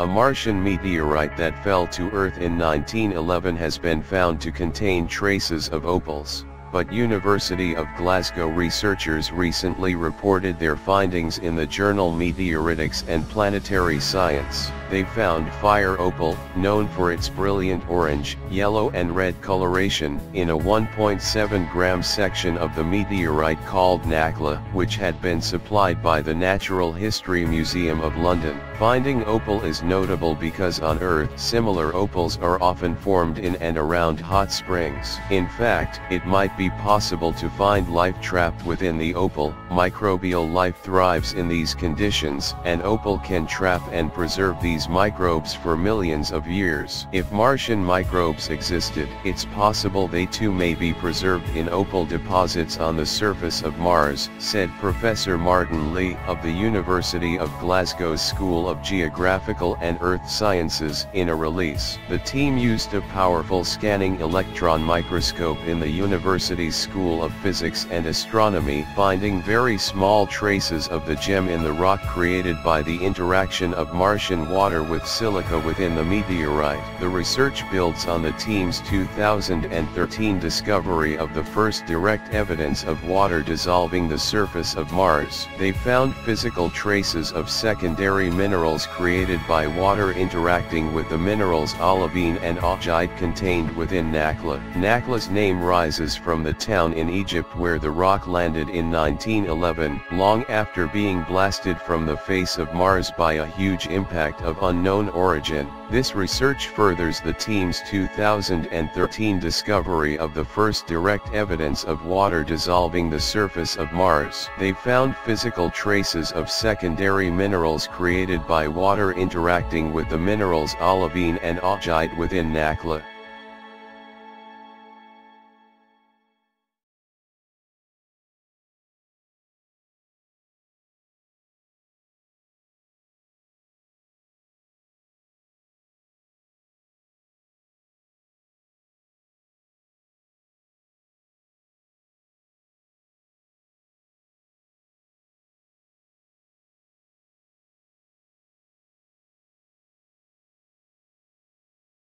A Martian meteorite that fell to Earth in 1911 has been found to contain traces of opals, but University of Glasgow researchers recently reported their findings in the journal Meteoritics and Planetary Science. They found fire opal, known for its brilliant orange, yellow and red coloration, in a 1.7-gram section of the meteorite called Nakhla, which had been supplied by the Natural History Museum of London. Finding opal is notable because on Earth similar opals are often formed in and around hot springs. In fact, it might be possible to find life trapped within the opal. Microbial life thrives in these conditions, and opal can trap and preserve these microbes for millions of years. If Martian microbes existed, it's possible they too may be preserved in opal deposits on the surface of Mars, said Professor Martin Lee of the University of Glasgow's School of Geographical and Earth Sciences in a release. The team used a powerful scanning electron microscope in the university's School of Physics and Astronomy, finding very small traces of the gem in the rock created by the interaction of Martian water with silica within the meteorite. The research builds on the team's 2013 discovery of the first direct evidence of water dissolving the surface of Mars. They found physical traces of secondary minerals created by water interacting with the minerals olivine and augite contained within Nakhla. Nakhla's name rises from the town in Egypt where the rock landed in 1911, long after being blasted from the face of Mars by a huge impact of unknown origin. This research furthers the team's 2013 discovery of the first direct evidence of water dissolving the surface of Mars. They found physical traces of secondary minerals created by water interacting with the minerals olivine and augite within Nakhla.